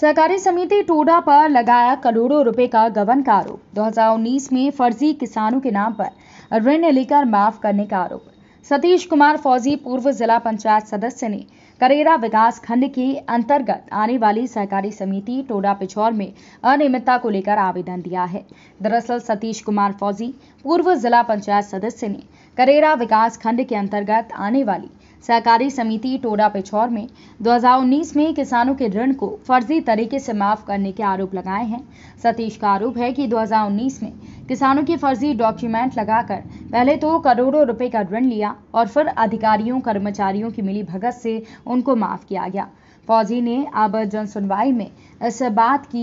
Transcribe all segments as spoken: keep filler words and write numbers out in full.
सहकारी समिति टोडा पर लगाया करोड़ों रुपए का गबन का आरोप। दो हज़ार उन्नीस में फर्जी किसानों के नाम पर ऋण लेकर माफ करने का आरोप। सतीश कुमार फौजी पूर्व जिला पंचायत सदस्य ने करेरा विकास खंड के अंतर्गत आने वाली सहकारी समिति टोडा पिछोर में अनियमितता को लेकर आवेदन दिया है। दरअसल सतीश कुमार फौजी पूर्व जिला पंचायत सदस्य ने करेरा विकास खंड के अंतर्गत आने वाली सहकारी समिति टोडा पिछोर में दो हज़ार उन्नीस में किसानों के ऋण को फर्जी तरीके से माफ करने के आरोप लगाए हैं। सतीश का आरोप है कि दो हज़ार उन्नीस में किसानों की फर्जी डॉक्यूमेंट लगाकर पहले तो करोड़ों रुपए का ऋण लिया और फिर अधिकारियों कर्मचारियों की मिली भगत से उनको माफ किया गया। फौजी ने अब जन सुनवाई में इस बात की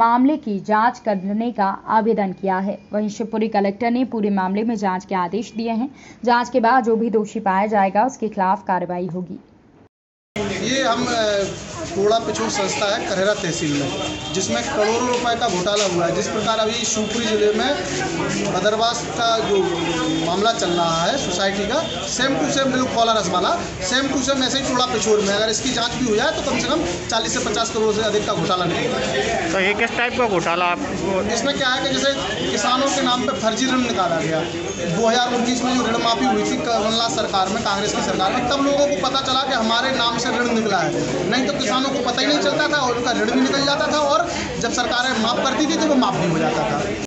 मामले की जांच करने का आवेदन किया है। वहीं शिवपुरी कलेक्टर ने पूरे मामले में जांच के आदेश दिए हैं। जांच के बाद जो भी दोषी पाया जाएगा उसके खिलाफ कार्रवाई होगी। ये हम टोडा पिछोर संस्था है करेरा तहसील में, जिसमें करोड़ों रुपए का घोटाला हुआ है। जिस प्रकार अभी शिवपुरी जिले में भदरवास का जो मामला चल रहा है सोसाइटी का, सेम टू सेम बिल्कुल कॉला रस वाला सेम टू सेम ऐसे ही टोडा पिछोर में अगर इसकी जांच भी हो जाए तो कम से कम चालीस से पचास करोड़ से अधिक का घोटाला नहीं होगा। तो ये किस टाइप का घोटाला आप इसमें क्या है कि जैसे किसानों के नाम पर फर्जी ऋण निकाला गया। दो हज़ार उन्नीस में जो ऋण माफ़ी हुई थी कमलनाथ सरकार में, कांग्रेस की सरकार में, तब लोगों को पता चला कि हमारे नाम से ऋण निकला है, नहीं तो किसानों को पता ही नहीं चलता था और उनका ऋण भी निकल जाता था और जब सरकारें माफ़ करती थी तो वो माफ़ भी हो जाता था।